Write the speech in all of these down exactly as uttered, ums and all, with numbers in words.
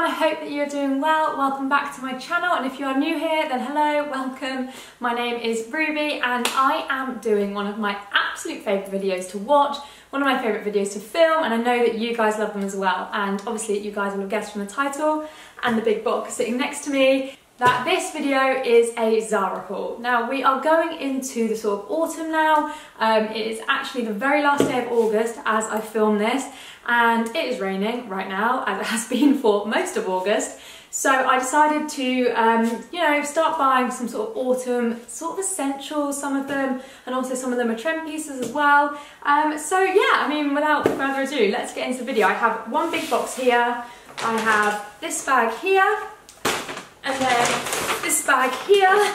everyone, I hope that you're doing well. Welcome back to my channel, and if you are new here, then hello, welcome. My name is Ruby and I am doing one of my absolute favourite videos to watch, one of my favourite videos to film, and I know that you guys love them as well. And obviously you guys will have guessed from the title and the big book sitting next to me that this video is a Zara haul. Now, we are going into the sort of autumn now. Um, it is actually the very last day of August as I film this, and it is raining right now, as it has been for most of August. So I decided to, um, you know, start buying some sort of autumn sort of essentials, some of them, and also some of them are trend pieces as well. Um, so yeah, I mean, without further ado, let's get into the video. I have one big box here. I have this bag here, and then this bag here,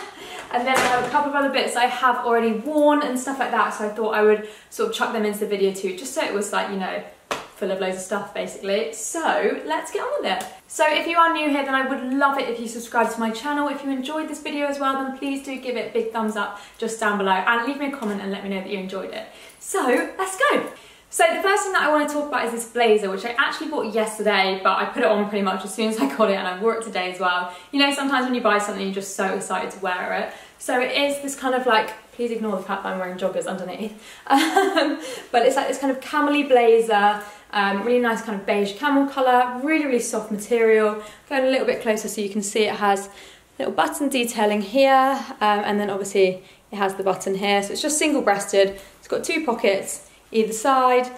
and then I have a couple of other bits I have already worn and stuff like that, so I thought I would sort of chuck them into the video too, just so it was like, you know, full of loads of stuff basically. So let's get on with it. So if you are new here, then I would love it if you subscribe to my channel. If you enjoyed this video as well, then please do give it a big thumbs up just down below, and leave me a comment and let me know that you enjoyed it. So let's go. So the first thing that I want to talk about is this blazer, which I actually bought yesterday, but I put it on pretty much as soon as I got it, and I wore it today as well. You know, sometimes when you buy something, you're just so excited to wear it. So it is this kind of like, please ignore the fact that I'm wearing joggers underneath, um, but it's like this kind of camely blazer, um, really nice kind of beige camel colour, really, really soft material. Going a little bit closer so you can see it has little button detailing here, um, and then obviously it has the button here. So it's just single-breasted, it's got two pockets either side, um,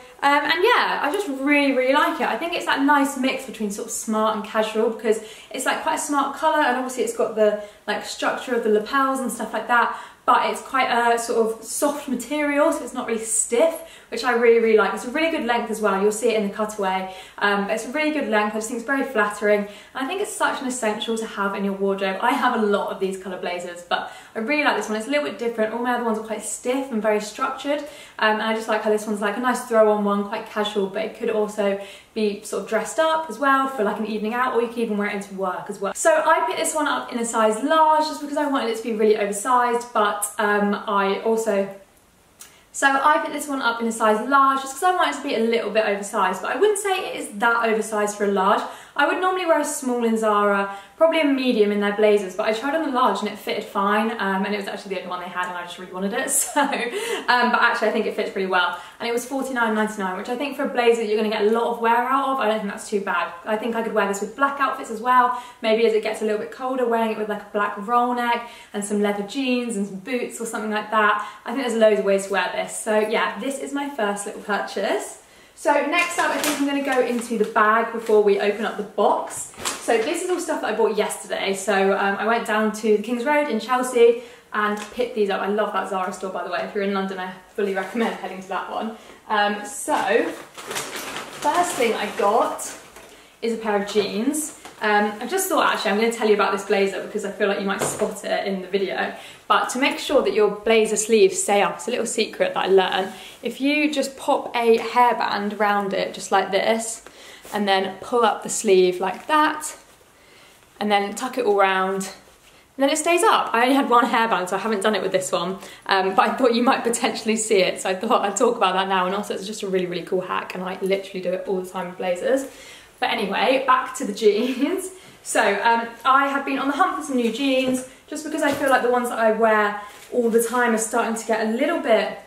and yeah, I just really really like it. I think it's that nice mix between sort of smart and casual, because it's like quite a smart colour, and obviously it's got the like structure of the lapels and stuff like that, but it's quite a sort of soft material, so it's not really stiff, which I really really like. It's a really good length as well, you'll see it in the cutaway. Um, it's a really good length, I just think it's very flattering, and I think it's such an essential to have in your wardrobe. I have a lot of these colour blazers, but I really like this one. It's a little bit different, all my other ones are quite stiff and very structured, um, and I just like how this one's like a nice throw on one, quite casual, but it could also be sort of dressed up as well for like an evening out, or you could even wear it into work as well. So I picked this one up in a size large just because I wanted it to be really oversized, but Um, I also, so I picked this one up in a size large just because I want it to be a little bit oversized, but I wouldn't say it is that oversized for a large. I would normally wear a small in Zara, probably a medium in their blazers, but I tried on the large and it fitted fine, um, and it was actually the only one they had and I just really wanted it, so, um, but actually I think it fits pretty well. And it was forty-nine ninety-nine, which I think for a blazer you're going to get a lot of wear out of, I don't think that's too bad. I think I could wear this with black outfits as well, maybe as it gets a little bit colder, wearing it with like a black roll neck and some leather jeans and some boots or something like that. I think there's loads of ways to wear this, so yeah, this is my first little purchase. So next up, I think I'm going to go into the bag before we open up the box. So this is all stuff that I bought yesterday. So um, I went down to King's Road in Chelsea and picked these up. I love that Zara store, by the way. If you're in London, I fully recommend heading to that one. Um, so first thing I got is a pair of jeans. Um, I just thought, actually, I'm going to tell you about this blazer because I feel like you might spot it in the video. But to make sure that your blazer sleeves stay up, it's a little secret that I learned. If you just pop a hairband around it, just like this, and then pull up the sleeve like that, and then tuck it all round, and then it stays up. I only had one hairband, so I haven't done it with this one, um, but I thought you might potentially see it, so I thought I'd talk about that now. And also, it's just a really, really cool hack, and I literally do it all the time with blazers. But anyway, back to the jeans. So um, I have been on the hunt for some new jeans, just because I feel like the ones that I wear all the time are starting to get a little bit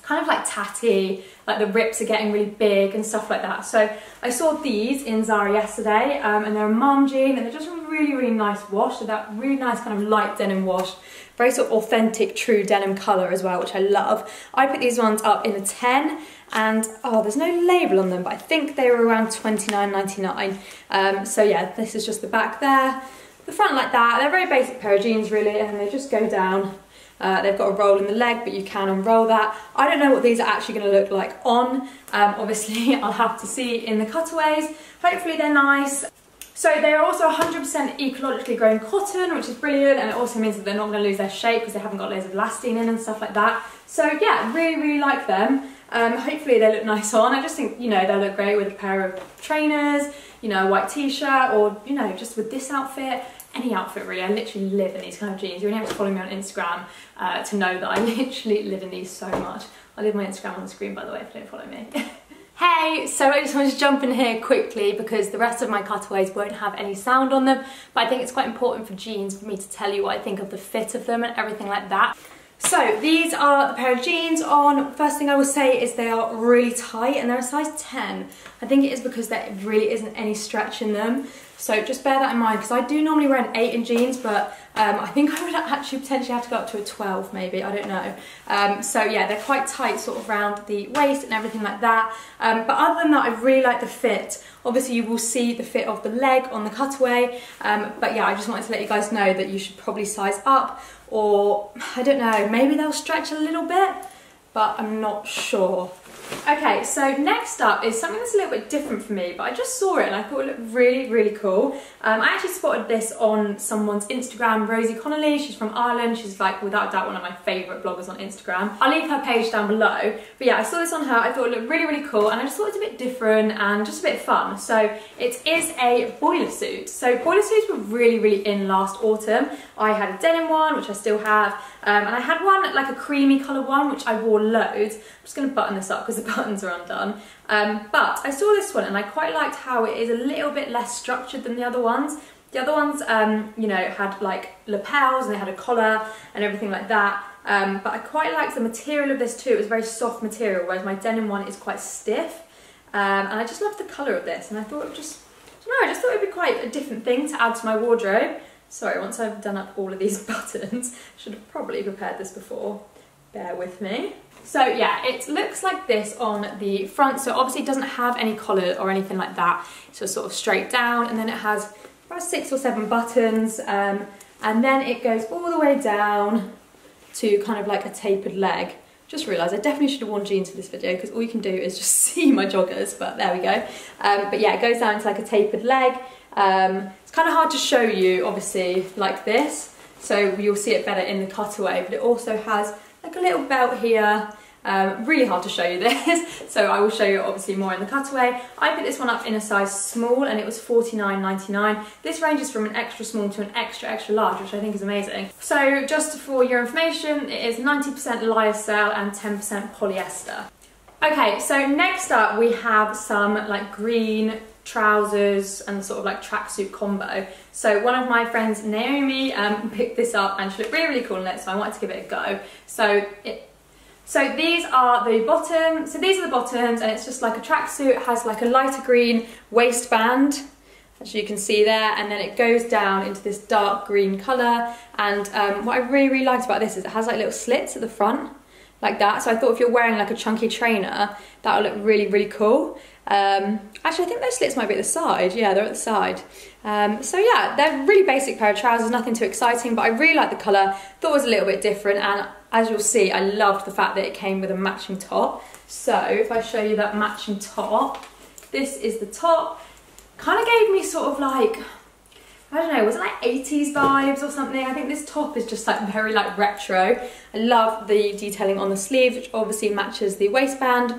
kind of like tatty, like the rips are getting really big and stuff like that. So I saw these in Zara yesterday, um, and they're a mom jean, and they're just a really, really nice wash. So that really nice kind of light denim wash, very sort of authentic, true denim colour as well, which I love. I put these ones up in a ten, and oh, there's no label on them, but I think they were around twenty-nine ninety-nine. Um, so yeah, this is just the back there, the front like that. They're a very basic pair of jeans really, and they just go down. Uh, they've got a roll in the leg, but you can unroll that. I don't know what these are actually going to look like on. Um, obviously, I'll have to see in the cutaways. Hopefully they're nice. So they are also one hundred percent ecologically grown cotton, which is brilliant, and it also means that they're not going to lose their shape because they haven't got loads of elastine in and stuff like that. So yeah, really, really like them. Um, hopefully they look nice on. I just think, you know, they'll look great with a pair of trainers, you know, a white t-shirt, or, you know, just with this outfit. Any outfit really, I literally live in these kind of jeans. You only have to follow me on Instagram uh, to know that I literally live in these so much. I'll leave my Instagram on the screen, by the way, if you don't follow me. Hey, so I just wanted to jump in here quickly because the rest of my cutaways won't have any sound on them, but I think it's quite important for jeans for me to tell you what I think of the fit of them and everything like that. So these are the pair of jeans on. First thing I will say is they are really tight and they're a size ten. I think it is because there really isn't any stretch in them. So just bear that in mind because I do normally wear an eight in jeans, but um, I think I would actually potentially have to go up to a twelve maybe, I don't know. Um, so yeah, they're quite tight sort of round the waist and everything like that. Um, but other than that, I really like the fit. Obviously you will see the fit of the leg on the cutaway. Um, but yeah, I just wanted to let you guys know that you should probably size up. Or, I don't know, maybe they'll stretch a little bit, but I'm not sure. Okay, so next up is something that's a little bit different for me, but I just saw it and I thought it looked really, really cool. Um, I actually spotted this on someone's Instagram, Rosie Connolly. She's from Ireland. She's like, without a doubt, one of my favourite bloggers on Instagram. I'll leave her page down below. But yeah, I saw this on her. I thought it looked really, really cool, and I just thought it was a bit different and just a bit fun. So it is a boiler suit. So boiler suits were really, really in last autumn. I had a denim one, which I still have, um, and I had one, like a creamy colour one, which I wore loads. I'm just going to button this up because the buttons are undone. Um, but I saw this one and I quite liked how it is a little bit less structured than the other ones. The other ones, um, you know, had like lapels and they had a collar and everything like that. Um, but I quite liked the material of this too. It was a very soft material, whereas my denim one is quite stiff. Um, and I just loved the colour of this and I thought it just, I don't know, I just thought it would be quite a different thing to add to my wardrobe. Sorry, once I've done up all of these buttons, I should have probably prepared this before. Bear with me. So yeah, it looks like this on the front. So obviously it doesn't have any collar or anything like that. It's just sort of straight down, and then it has about six or seven buttons, um, and then it goes all the way down to kind of like a tapered leg. Just realised I definitely should have worn jeans for this video because all you can do is just see my joggers, but there we go. Um, but yeah, it goes down to like a tapered leg. Um, it's kind of hard to show you, obviously, like this. So you'll see it better in the cutaway, but it also has like a little belt here. Um, really hard to show you this, so I will show you obviously more in the cutaway. I put this one up in a size small and it was forty-nine ninety-nine. This ranges from an extra small to an extra extra large, which I think is amazing. So just for your information, it is ninety percent lyocell and ten percent polyester. Okay, so next up we have some like green trousers and sort of like tracksuit combo. So one of my friends, Naomi, um, picked this up and she looked really, really cool in it, so I wanted to give it a go. So it So these are the bottom, so these are the bottoms, and it's just like a tracksuit. It has like a lighter green waistband, as you can see there, and then it goes down into this dark green colour. And um, what I really, really liked about this is it has like little slits at the front, like that. So I thought if you're wearing like a chunky trainer, that'll look really, really cool. Um, actually, I think those slits might be at the side. Yeah, they're at the side. Um, so yeah, they're a really basic pair of trousers, nothing too exciting, but I really like the colour. Thought it was a little bit different, and as you'll see, I loved the fact that it came with a matching top. So if I show you that matching top, this is the top. Kind of gave me sort of like, I don't know, was it like eighties vibes or something? I think this top is just like very like retro. I love the detailing on the sleeves, which obviously matches the waistband,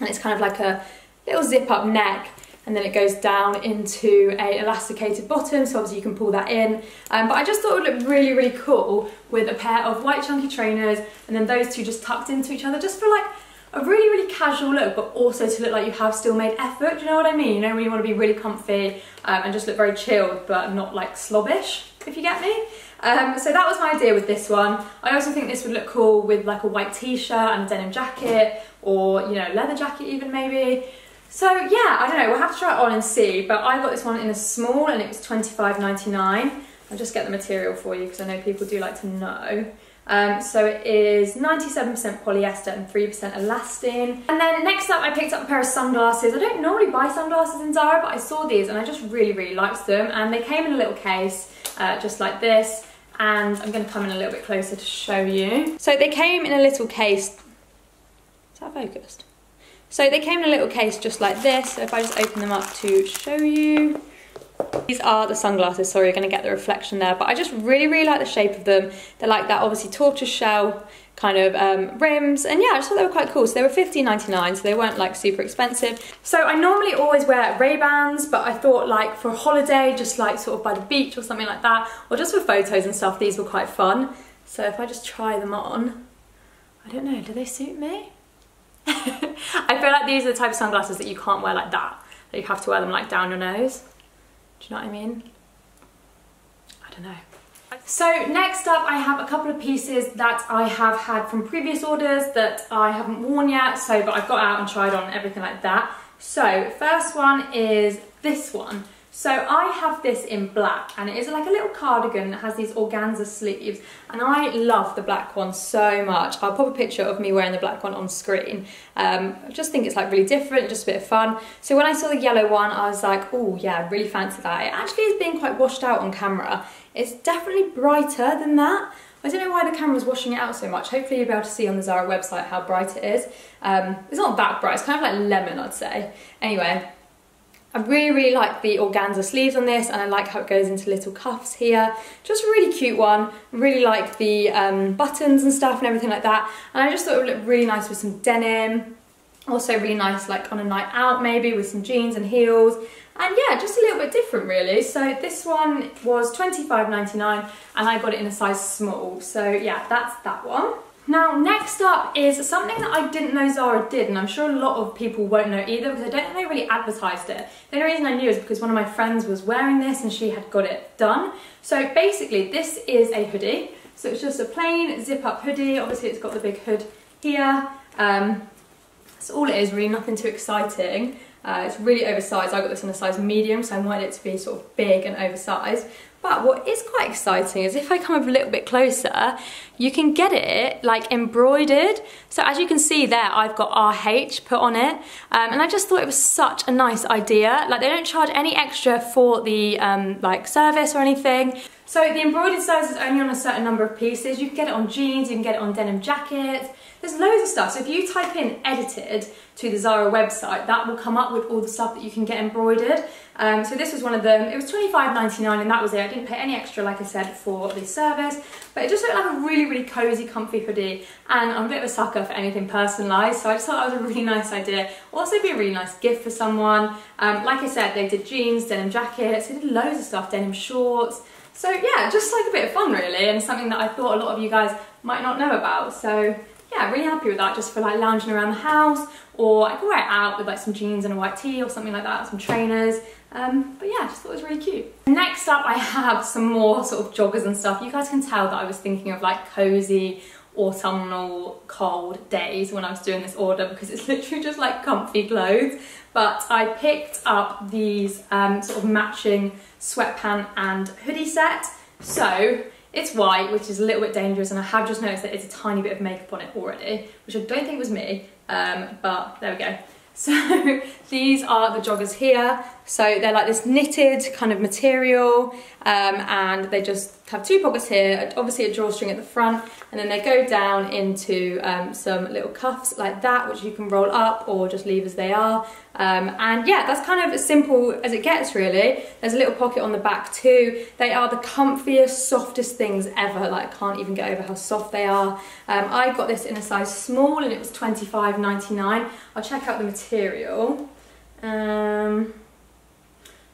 and it's kind of like a little zip up neck, and then it goes down into a elasticated bottom, so obviously you can pull that in. Um, but I just thought it would look really, really cool with a pair of white chunky trainers, and then those two just tucked into each other, just for like a really, really casual look, but also to look like you have still made effort. Do you know what I mean? You know, when you want to be really comfy um, and just look very chilled, but not like slobbish, if you get me. Um, so that was my idea with this one. I also think this would look cool with like a white t-shirt and a denim jacket, or, you know, leather jacket even maybe. So yeah, I don't know, we'll have to try it on and see, but I got this one in a small and it was twenty-five ninety-nine. I'll just get the material for you because I know people do like to know. Um, so it is ninety-seven percent polyester and three percent elastane. And then next up I picked up a pair of sunglasses. I don't normally buy sunglasses in Zara, but I saw these and I just really, really liked them. And they came in a little case, uh, just like this. And I'm going to come in a little bit closer to show you. So they came in a little case. Is that focused? So they came in a little case just like this. So if I just open them up to show you. These are the sunglasses. Sorry, you're going to get the reflection there. But I just really, really like the shape of them. They're like that obviously tortoise shell kind of um, rims. And yeah, I just thought they were quite cool. So they were fifteen ninety-nine, so they weren't like super expensive. So I normally always wear Ray-Bans, but I thought like for a holiday, just like sort of by the beach or something like that, or just for photos and stuff, these were quite fun. So if I just try them on, I don't know, do they suit me? I feel like these are the type of sunglasses that you can't wear like that. That you have to wear them like down your nose. Do you know what I mean? I don't know. So next up I have a couple of pieces that I have had from previous orders that I haven't worn yet, so but I've got out and tried on and everything like that. So first one is this one. So I have this in black and it is like a little cardigan that has these organza sleeves and I love the black one so much. I'll pop a picture of me wearing the black one on screen. Um, I just think it's like really different, just a bit of fun. So when I saw the yellow one I was like, oh yeah, I really fancy that. It actually is being quite washed out on camera. It's definitely brighter than that. I don't know why the camera's washing it out so much. Hopefully you'll be able to see on the Zara website how bright it is. Um, it's not that bright, it's kind of like lemon, I'd say. Anyway, I really, really like the organza sleeves on this and I like how it goes into little cuffs here. Just a really cute one. I really like the um, buttons and stuff and everything like that. And I just thought it would look really nice with some denim. Also really nice like on a night out maybe with some jeans and heels. And yeah, just a little bit different really. So this one was twenty-five ninety-nine and I got it in a size small. So yeah, that's that one. Now next up is something that I didn't know Zara did and I'm sure a lot of people won't know either because I don't think they really advertised it. The only reason I knew is because one of my friends was wearing this and she had got it done. So basically this is a hoodie. So it's just a plain zip up hoodie. Obviously it's got the big hood here. Um, that's all it is really, nothing too exciting. Uh, it's really oversized. I got this in a size medium, so I wanted it to be sort of big and oversized. But what is quite exciting is if I come up a little bit closer, you can get it like embroidered. So as you can see there, I've got R H put on it. Um, and I just thought it was such a nice idea. Like they don't charge any extra for the um, like service or anything. So the embroidered size is only on a certain number of pieces. You can get it on jeans, you can get it on denim jackets. There's loads of stuff, so if you type in edited to the Zara website, that will come up with all the stuff that you can get embroidered. Um, so this was one of them. It was twenty-five ninety-nine and that was it. I didn't pay any extra, like I said, for this service. But it just looked like a really, really cosy, comfy hoodie. And I'm a bit of a sucker for anything personalised, so I just thought that was a really nice idea. Also be a really nice gift for someone. Um, like I said, they did jeans, denim jackets, they did loads of stuff, denim shorts. So yeah, just like a bit of fun really, and something that I thought a lot of you guys might not know about. So yeah, really happy with that, just for like lounging around the house, or I could wear it out with like some jeans and a white tee or something like that, some trainers. Um, but yeah, I just thought it was really cute. Next up I have some more sort of joggers and stuff. You guys can tell that I was thinking of like cozy, autumnal, cold days when I was doing this order because it's literally just like comfy clothes. But I picked up these um, sort of matching sweatpant and hoodie set. So it's white, which is a little bit dangerous, and I have just noticed that it's a tiny bit of makeup on it already, which I don't think was me, um, but there we go. So these are the joggers here. So they're like this knitted kind of material, um, and they just have two pockets here, obviously a drawstring at the front, and then they go down into um, some little cuffs like that, which you can roll up or just leave as they are. Um, and yeah, that's kind of as simple as it gets really. There's a little pocket on the back too. They are the comfiest, softest things ever. Like, I can't even get over how soft they are. Um, I got this in a size small and it was twenty-five ninety-nine. I'll check out the material. Um,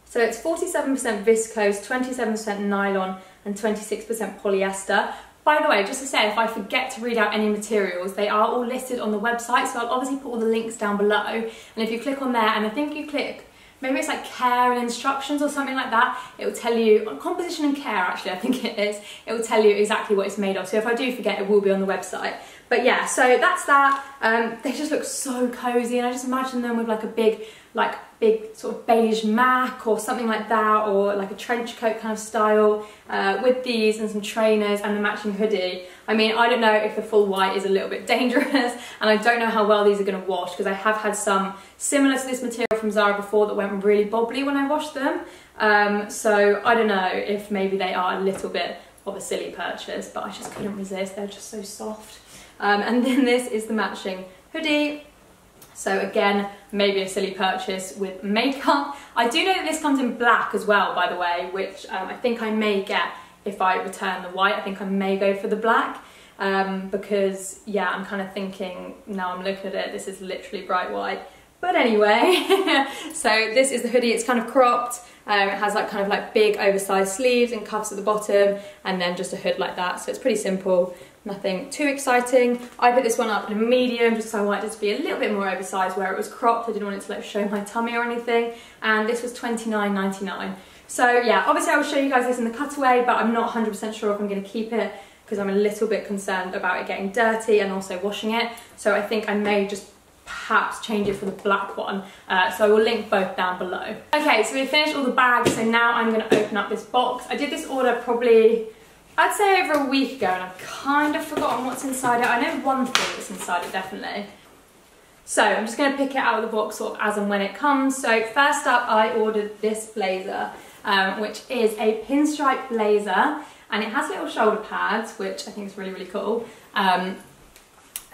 so it's forty-seven percent viscose, twenty-seven percent nylon, and twenty-six percent polyester. By the way, just to say, if I forget to read out any materials, they are all listed on the website, so I'll obviously put all the links down below. And if you click on there, and I think you click, maybe it's like care and instructions or something like that, it will tell you, composition and care actually, I think it is, it will tell you exactly what it's made of. So if I do forget, it will be on the website. But yeah, so that's that. Um, they just look so cozy, and I just imagine them with like a big, like big sort of beige mac or something like that, or like a trench coat kind of style uh, with these and some trainers and the matching hoodie. I mean, I don't know if the full white is a little bit dangerous, and I don't know how well these are going to wash because I have had some similar to this material from Zara before that went really bobbly when I washed them. Um, so I don't know if maybe they are a little bit of a silly purchase, but I just couldn't resist. They're just so soft. Um, and then this is the matching hoodie. So again, maybe a silly purchase with makeup. I do know that this comes in black as well, by the way, which um, I think I may get if I return the white. I think I may go for the black um, because, yeah, I'm kind of thinking, now I'm looking at it, this is literally bright white. But anyway, so this is the hoodie. It's kind of cropped. Um, it has that kind of like big oversized sleeves and cuffs at the bottom, and then just a hood like that. So it's pretty simple, nothing too exciting. I put this one up in a medium just because I wanted it to be a little bit more oversized where it was cropped. I didn't want it to like show my tummy or anything. And this was twenty-nine ninety-nine. So yeah, obviously I will show you guys this in the cutaway, but I'm not one hundred percent sure if I'm going to keep it because I'm a little bit concerned about it getting dirty and also washing it. So I think I may just perhaps change it for the black one, uh, so I will link both down below. Okay, so we finished all the bags, so now I'm going to open up this box. I did this order probably, I'd say over a week ago, and I've kind of forgotten what's inside it. I know one thing that's inside it definitely. So I'm just going to pick it out of the box sort of as and when it comes. So first up I ordered this blazer, um, which is a pinstripe blazer, and it has little shoulder pads, which I think is really, really cool. Um,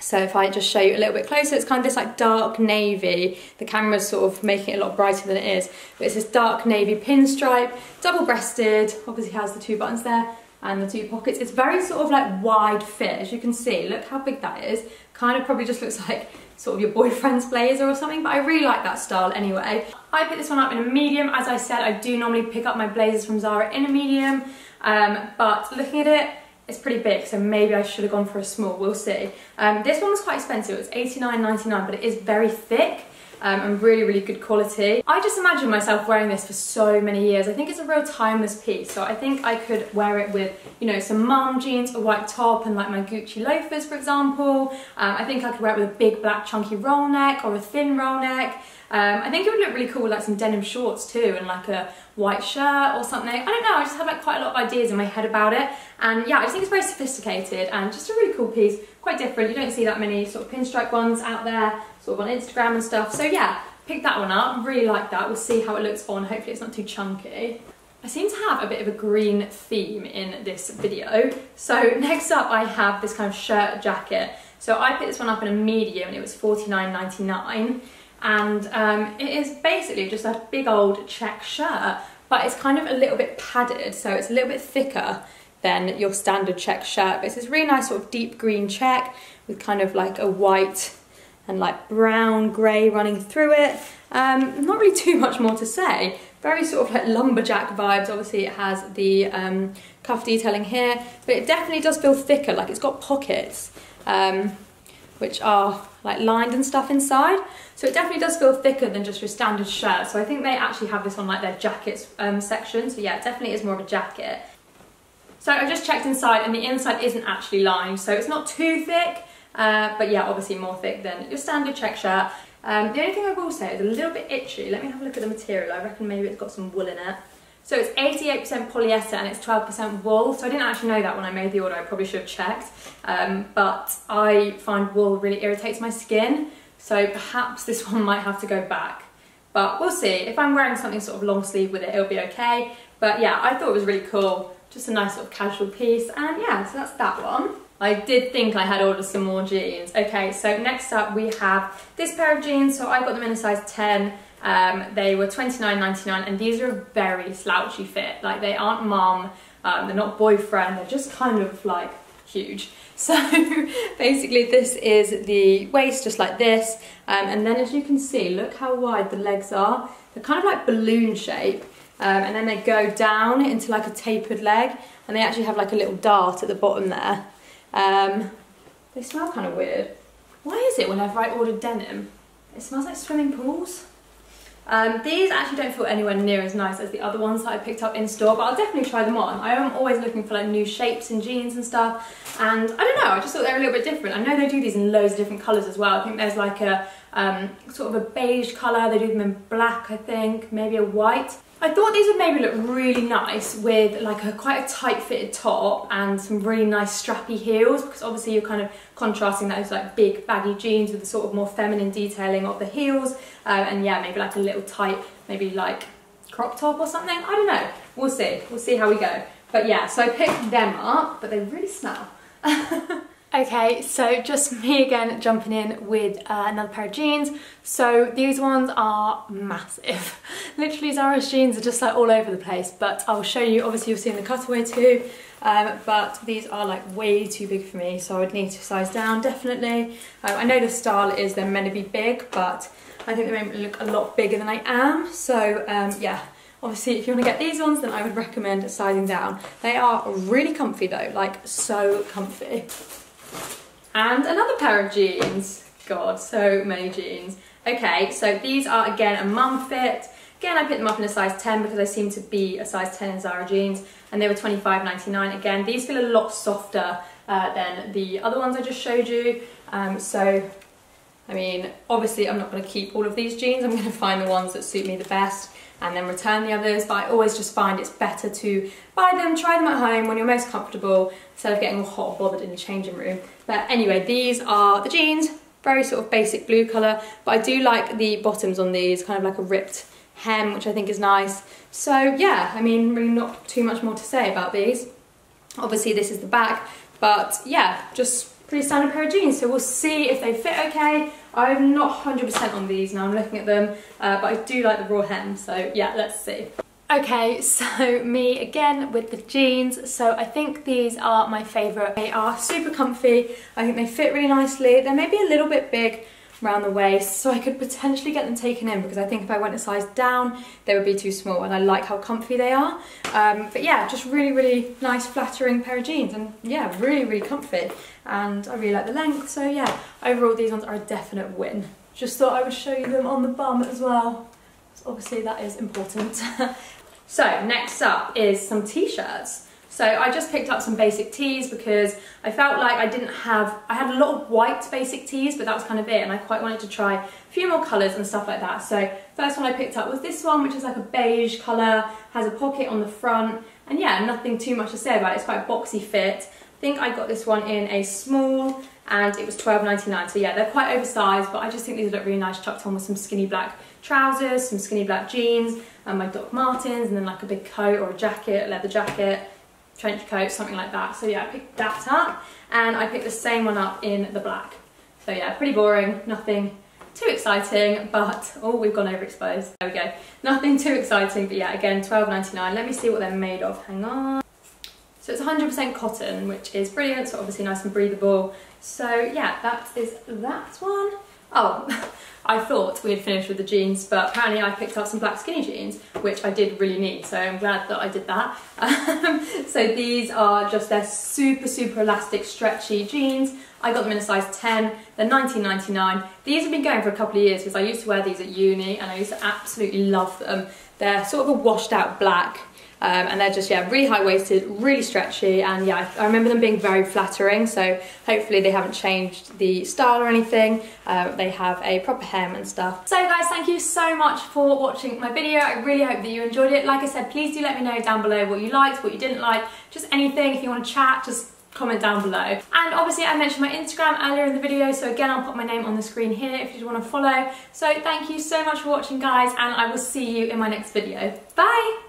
So if I just show you a little bit closer, it's kind of this like dark navy. The camera's sort of making it a lot brighter than it is. But it's this dark navy pinstripe, double-breasted, obviously has the two buttons there and the two pockets. It's very sort of like wide fit, as you can see. Look how big that is. Kind of probably just looks like sort of your boyfriend's blazer or something, but I really like that style anyway. I put this one up in a medium. As I said, I do normally pick up my blazers from Zara in a medium, um, but looking at it, it's pretty big, so maybe I should have gone for a small, we'll see. Um, this one was quite expensive, it was eighty-nine ninety-nine, but it is very thick um, and really, really good quality. I just imagine myself wearing this for so many years. I think it's a real timeless piece, so I think I could wear it with, you know, some mom jeans, a white top, and like my Gucci loafers, for example. Um, I think I could wear it with a big, black, chunky roll neck or a thin roll neck. Um, I think it would look really cool with like some denim shorts too, and like a white shirt or something. I don't know, I just had like quite a lot of ideas in my head about it, and yeah, I just think it's very sophisticated and just a really cool piece, quite different. You don't see that many sort of pinstripe ones out there, sort of on Instagram and stuff. So yeah, picked that one up, really like that. We'll see how it looks on, hopefully it's not too chunky. I seem to have a bit of a green theme in this video. So next up I have this kind of shirt jacket. So I picked this one up in a medium and it was forty-nine ninety-nine. And um, it is basically just a big old check shirt, but it's kind of a little bit padded, so it's a little bit thicker than your standard check shirt. But it's this really nice sort of deep green check with kind of like a white and like brown grey running through it. Um, not really too much more to say. Very sort of like lumberjack vibes. Obviously it has the um, cuff detailing here, but it definitely does feel thicker, like it's got pockets. Um, which are like lined and stuff inside. So it definitely does feel thicker than just your standard shirt. So I think they actually have this on like their jackets um, section. So yeah, it definitely is more of a jacket. So I just checked inside and the inside isn't actually lined. So it's not too thick, uh, but yeah, obviously more thick than your standard check shirt. Um, the only thing I will say is a little bit itchy. Let me have a look at the material. I reckon maybe it's got some wool in it. So it's eighty-eight percent polyester and it's twelve percent wool. So I didn't actually know that when I made the order, I probably should have checked. Um, but I find wool really irritates my skin. So perhaps this one might have to go back. But we'll see. If I'm wearing something sort of long sleeve with it, it'll be okay. But yeah, I thought it was really cool. Just a nice sort of casual piece. And yeah, so that's that one. I did think I had ordered some more jeans. Okay, so next up we have this pair of jeans. So I got them in a size ten. Um, they were twenty-nine ninety-nine and these are a very slouchy fit, like they aren't mum, um, they're not boyfriend, they're just kind of like huge. So basically this is the waist just like this, um, and then as you can see, look how wide the legs are. They're kind of like balloon shape, um, and then they go down into like a tapered leg, and they actually have like a little dart at the bottom there. Um, they smell kind of weird. Why is it whenever I order denim, it smells like swimming pools? Um, these actually don't feel anywhere near as nice as the other ones that I picked up in store, but I'll definitely try them on. I am always looking for like new shapes in jeans and stuff, and I don't know, I just thought they were a little bit different. I know they do these in loads of different colours as well. I think there's like a um, sort of a beige colour, they do them in black I think, maybe a white. I thought these would maybe look really nice with like a quite a tight fitted top and some really nice strappy heels, because obviously you're kind of contrasting those like big baggy jeans with the sort of more feminine detailing of the heels, uh, and yeah, maybe like a little tight, maybe like crop top or something. I don't know, we'll see, we'll see how we go. But yeah, so I picked them up, but they really smell. Okay, so just me again jumping in with uh, another pair of jeans. So these ones are massive. Literally Zara's jeans are just like all over the place, but I'll show you, obviously you'll see in the cutaway too, um, but these are like way too big for me, so I would need to size down definitely. Um, I know the style is they're meant to be big, but I think they make me look a lot bigger than I am, so um, yeah. Obviously, if you want to get these ones, then I would recommend sizing down. They are really comfy though, like so comfy. And another pair of jeans. God, so many jeans. Okay, so these are again a mum fit. Again, I picked them up in a size ten because I seem to be a size ten in Zara jeans, and they were twenty-five ninety-nine. Again, these feel a lot softer uh, than the other ones I just showed you. Um, so, I mean, obviously I'm not going to keep all of these jeans. I'm going to find the ones that suit me the best and then return the others, but I always just find it's better to buy them, try them at home when you're most comfortable, instead of getting all hot or bothered in the changing room. But anyway, these are the jeans, very sort of basic blue colour, but I do like the bottoms on these, kind of like a ripped hem, which I think is nice. So yeah, I mean, really not too much more to say about these. Obviously this is the back, but yeah, just pretty standard pair of jeans, so we'll see if they fit okay. I'm not one hundred percent on these now, I'm looking at them, uh, but I do like the raw hem, so yeah, let's see. Okay, so me again with the jeans. So I think these are my favourite. They are super comfy, I think they fit really nicely. They're maybe a little bit big around the waist, so I could potentially get them taken in, because I think if I went a size down they would be too small, and I like how comfy they are. Um, but yeah, just really really nice flattering pair of jeans, and yeah, really really comfy, and I really like the length. So yeah, overall these ones are a definite win. Just thought I would show you them on the bum as well, because obviously that is important. So next up is some t-shirts. So I just picked up some basic tees because I felt like I didn't have, I had a lot of white basic tees, but that was kind of it, and I quite wanted to try a few more colours and stuff like that. So first one I picked up was this one, which is like a beige colour, has a pocket on the front, and yeah, nothing too much to say about it. It's quite a boxy fit. I think I got this one in a small, and it was twelve ninety-nine, so yeah, they're quite oversized, but I just think these look really nice tucked on with some skinny black trousers, some skinny black jeans, and my Doc Martens, and then like a big coat or a jacket, a leather jacket, trench coat, something like that. So yeah, I picked that up, and I picked the same one up in the black. So yeah, pretty boring, nothing too exciting, but oh, we've gone overexposed. There we go. Nothing too exciting, but yeah, again, twelve ninety-nine. Let me see what they're made of. Hang on. So it's one hundred percent cotton, which is brilliant, so obviously nice and breathable. So yeah, that is that one. Oh, I thought we had finished with the jeans, but apparently I picked up some black skinny jeans, which I did really need, so I'm glad that I did that. Um, so these are just their super, super elastic, stretchy jeans. I got them in a size ten, they're nineteen ninety-nine. These have been going for a couple of years because I used to wear these at uni, and I used to absolutely love them. They're sort of a washed out black, um, and they're just, yeah, really high-waisted, really stretchy, and yeah, I remember them being very flattering, so hopefully they haven't changed the style or anything. Uh, they have a proper hem and stuff. So guys, thank you so much for watching my video. I really hope that you enjoyed it. Like I said, please do let me know down below what you liked, what you didn't like, just anything. If you want to chat, just comment down below. And obviously I mentioned my Instagram earlier in the video, so again I'll put my name on the screen here if you want to follow. So thank you so much for watching guys, and I will see you in my next video. Bye!